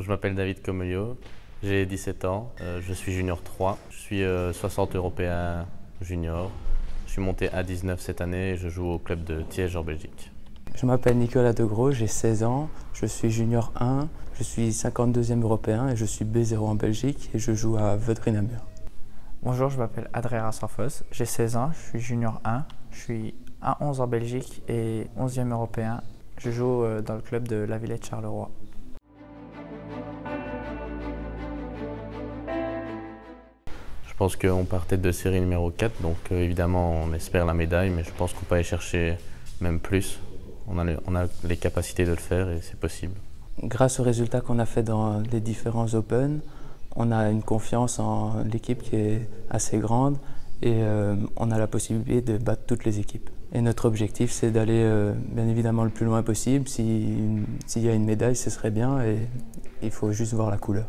Je m'appelle David Comeliau, j'ai 17 ans, je suis junior 3. Je suis 60 européen junior. Je suis monté à 19 cette année et je joue au club de Tiège en Belgique. Je m'appelle Nicolas Degros, j'ai 16 ans, je suis junior 1, je suis 52e européen et je suis B0 en Belgique et je joue à Vodrinamur. Bonjour, je m'appelle Adrien Rassenfosse, j'ai 16 ans, je suis junior 1, je suis A11 en Belgique et 11e européen. Je joue dans le club de la Villette Charleroi. Je pense qu'on partait de série numéro 4, donc évidemment on espère la médaille, mais je pense qu'on peut aller chercher même plus. On a les capacités de le faire et c'est possible. Grâce aux résultats qu'on a fait dans les différents Open, on a une confiance en l'équipe qui est assez grande et on a la possibilité de battre toutes les équipes. Et notre objectif c'est d'aller bien évidemment le plus loin possible. S'il y a une médaille ce serait bien et il faut juste voir la couleur.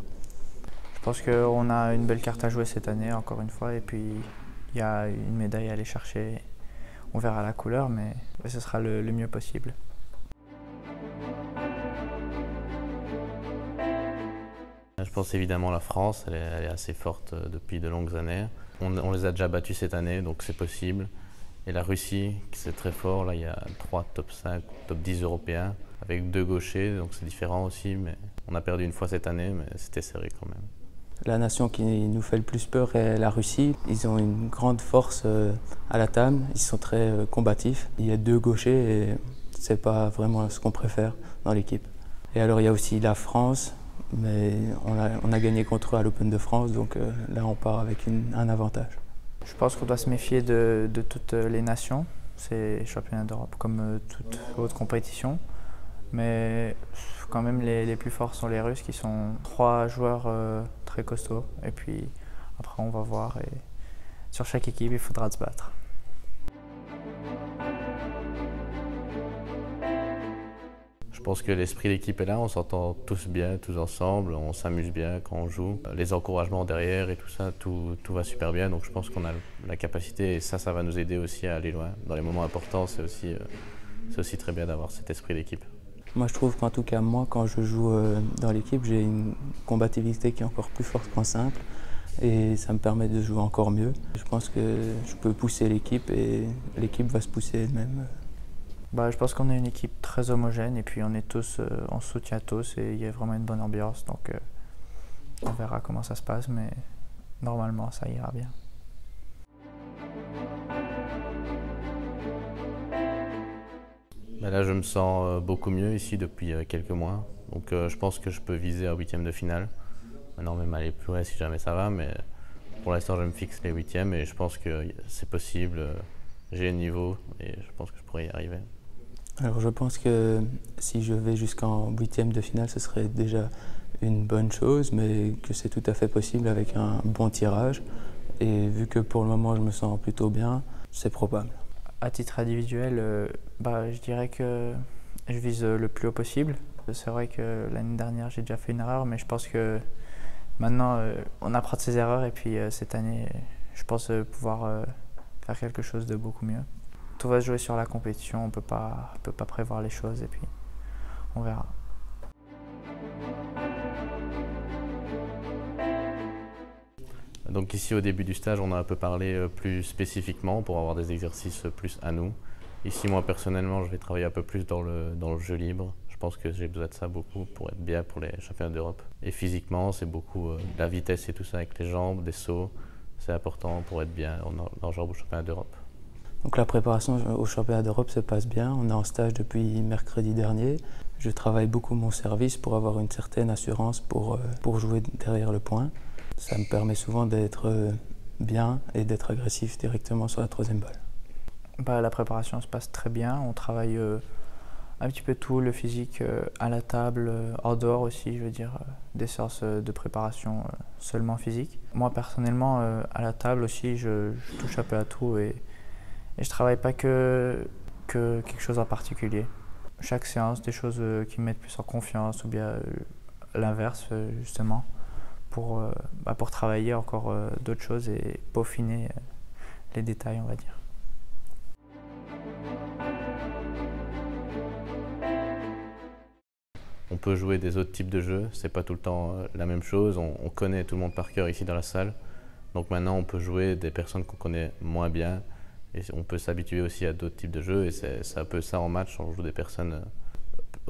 Je pense qu'on a une belle carte à jouer cette année, encore une fois, et puis il y a une médaille à aller chercher. On verra la couleur, mais ce sera le mieux possible. Je pense évidemment à la France, elle est assez forte depuis de longues années. On les a déjà battus cette année, donc c'est possible. Et la Russie, c'est très fort, là il y a 3 top 5, top 10 européens, avec 2 gauchers, donc c'est différent aussi. Mais on a perdu une fois cette année, mais c'était serré quand même. La nation qui nous fait le plus peur est la Russie. Ils ont une grande force à la table, ils sont très combatifs. Il y a 2 gauchers et c'est pas vraiment ce qu'on préfère dans l'équipe. Et alors il y a aussi la France, mais on a gagné contre eux à l'Open de France, donc là on part avec un avantage. Je pense qu'on doit se méfier de toutes les nations. C'est championnat d'Europe comme toute autre compétition. Mais quand même les plus forts sont les Russes qui sont 3 joueurs très costauds et puis après on va voir et sur chaque équipe il faudra se battre. Je pense que l'esprit d'équipe est là, on s'entend tous bien, tous ensemble, on s'amuse bien quand on joue. Les encouragements derrière et tout ça, tout va super bien, donc je pense qu'on a la capacité et ça va nous aider aussi à aller loin. Dans les moments importants c'est aussi très bien d'avoir cet esprit d'équipe. Moi je trouve qu'en tout cas moi quand je joue dans l'équipe j'ai une combativité qui est encore plus forte qu'en simple et ça me permet de jouer encore mieux. Je pense que je peux pousser l'équipe et l'équipe va se pousser elle-même. Je pense qu'on est une équipe très homogène et puis on se soutient tous et il y a vraiment une bonne ambiance donc on verra comment ça se passe mais normalement ça ira bien. Là, je me sens beaucoup mieux ici depuis quelques mois. Donc, je pense que je peux viser à 8e de finale. Maintenant, même aller plus loin si jamais ça va. Mais pour l'instant, je me fixe les 8e et je pense que c'est possible. J'ai le niveau et je pense que je pourrais y arriver. Alors, je pense que si je vais jusqu'en 8e de finale, ce serait déjà une bonne chose, mais que c'est tout à fait possible avec un bon tirage. Et vu que pour le moment, je me sens plutôt bien, c'est probable. À titre individuel, je dirais que je vise le plus haut possible. C'est vrai que l'année dernière, j'ai déjà fait une erreur, mais je pense que maintenant, on apprend de ses erreurs. Et puis cette année, je pense pouvoir faire quelque chose de beaucoup mieux. Tout va se jouer sur la compétition, on ne peut pas prévoir les choses et puis on verra. Donc ici, au début du stage, on a un peu parlé plus spécifiquement pour avoir des exercices plus à nous. Ici, moi, personnellement, je vais travailler un peu plus dans le jeu libre. Je pense que j'ai besoin de ça beaucoup pour être bien pour les championnats d'Europe. Et physiquement, c'est beaucoup la vitesse et tout ça avec les jambes, des sauts. C'est important pour être bien en jambes aux championnats d'Europe. Donc la préparation aux championnats d'Europe se passe bien. On est en stage depuis mercredi dernier. Je travaille beaucoup mon service pour avoir une certaine assurance pour jouer derrière le point. Ça me permet souvent d'être bien et d'être agressif directement sur la 3e balle. La préparation se passe très bien. On travaille un petit peu tout, le physique à la table, en dehors aussi, je veux dire, des séances de préparation seulement physique. Moi personnellement, à la table aussi, je touche un peu à tout et je travaille pas que quelque chose en particulier. Chaque séance, des choses qui me mettent plus en confiance ou bien l'inverse justement. Pour travailler encore d'autres choses et peaufiner les détails, on va dire. on peut jouer des autres types de jeux, c'est pas tout le temps la même chose, on connaît tout le monde par cœur ici dans la salle, donc maintenant on peut jouer des personnes qu'on connaît moins bien et on peut s'habituer aussi à d'autres types de jeux et c'est un peu ça en match, on joue des personnes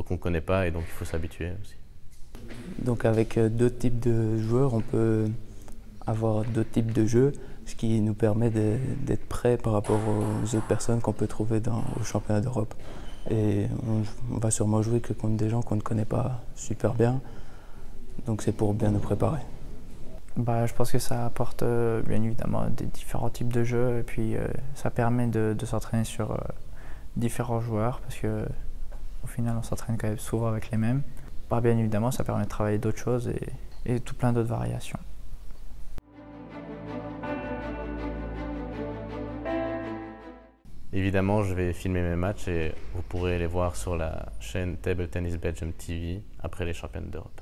qu'on ne connaît pas et donc il faut s'habituer aussi. Donc avec deux types de joueurs, on peut avoir deux types de jeux, ce qui nous permet d'être prêts par rapport aux autres personnes qu'on peut trouver au championnat d'Europe. Et on va sûrement jouer que contre des gens qu'on ne connaît pas super bien, donc c'est pour bien nous préparer. Bah, je pense que ça apporte bien évidemment des différents types de jeux et puis ça permet de s'entraîner sur différents joueurs parce qu'au final on s'entraîne quand même souvent avec les mêmes. Bah, bien évidemment ça permet de travailler d'autres choses et tout plein d'autres variations. Évidemment, je vais filmer mes matchs et vous pourrez les voir sur la chaîne Table Tennis Belgium TV après les championnats d'Europe.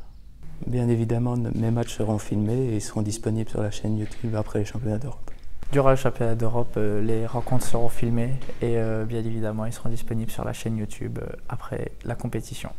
Bien évidemment, mes matchs seront filmés et seront disponibles sur la chaîne YouTube après les championnats d'Europe. Durant les championnats d'Europe, les rencontres seront filmées et bien évidemment, ils seront disponibles sur la chaîne YouTube après la compétition.